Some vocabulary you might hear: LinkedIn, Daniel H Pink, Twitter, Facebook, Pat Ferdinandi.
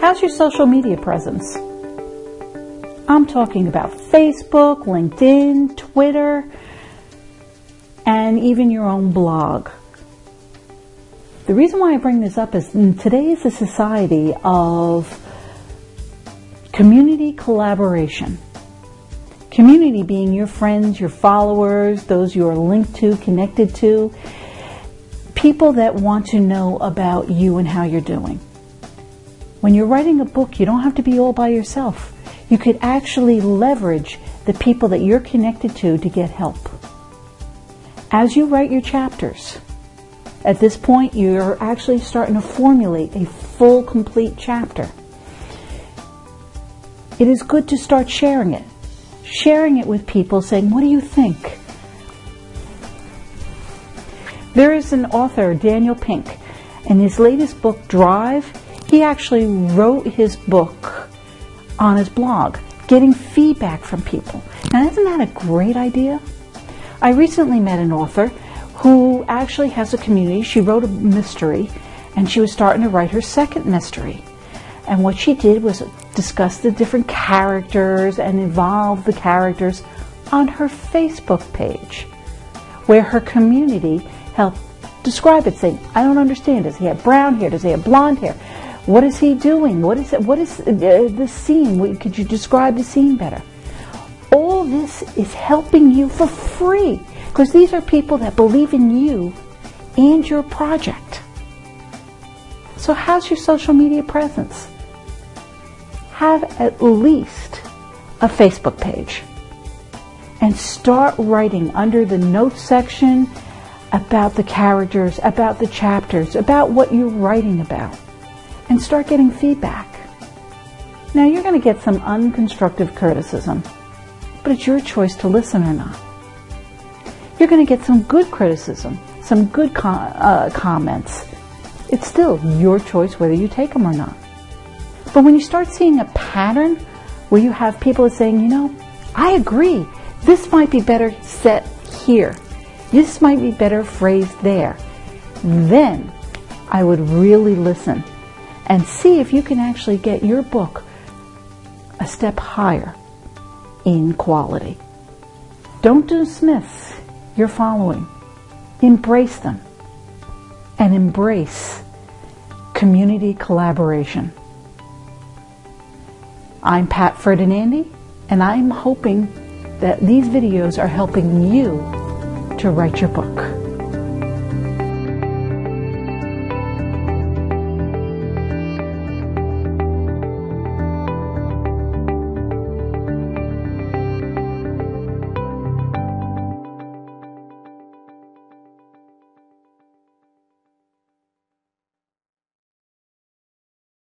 How's your social media presence? I'm talking about Facebook, LinkedIn, Twitter, and even your own blog. The reason why I bring this up is today is a society of community collaboration. Community being your friends, your followers, those you are linked to, connected to, people that want to know about you and how you're doing. When you're writing a book, you don't have to be all by yourself. You could actually leverage the people that you're connected to get help. As you write your chapters, at this point, you're actually starting to formulate a full, complete chapter. It is good to start sharing it. Sharing it with people, saying, what do you think? There is an author, Daniel Pink, in his latest book, Drive, he actually wrote his book on his blog, getting feedback from people. Now, isn't that a great idea? I recently met an author who actually has a community. She wrote a mystery, and she was starting to write her second mystery. And what she did was discuss the different characters and evolve the characters on her Facebook page, where her community helped describe it, saying, I don't understand. Does he have brown hair? Does he have blonde hair? What is he doing? What is the scene? Could you describe the scene better? All this is helping you for free, because these are people that believe in you and your project. So how's your social media presence? Have at least a Facebook page and start writing under the notes section about the characters, about the chapters, about what you're writing about, and start getting feedback. Now, you're going to get some unconstructive criticism, but it's your choice to listen or not. You're going to get some good criticism, some good comments. It's still your choice whether you take them or not. But when you start seeing a pattern where you have people saying, you know, I agree, this might be better set here, this might be better phrased there, then I would really listen and see if you can actually get your book a step higher in quality. Don't dismiss your following. Embrace them. And embrace community collaboration. I'm Pat Ferdinandi, and I'm hoping that these videos are helping you to write your book.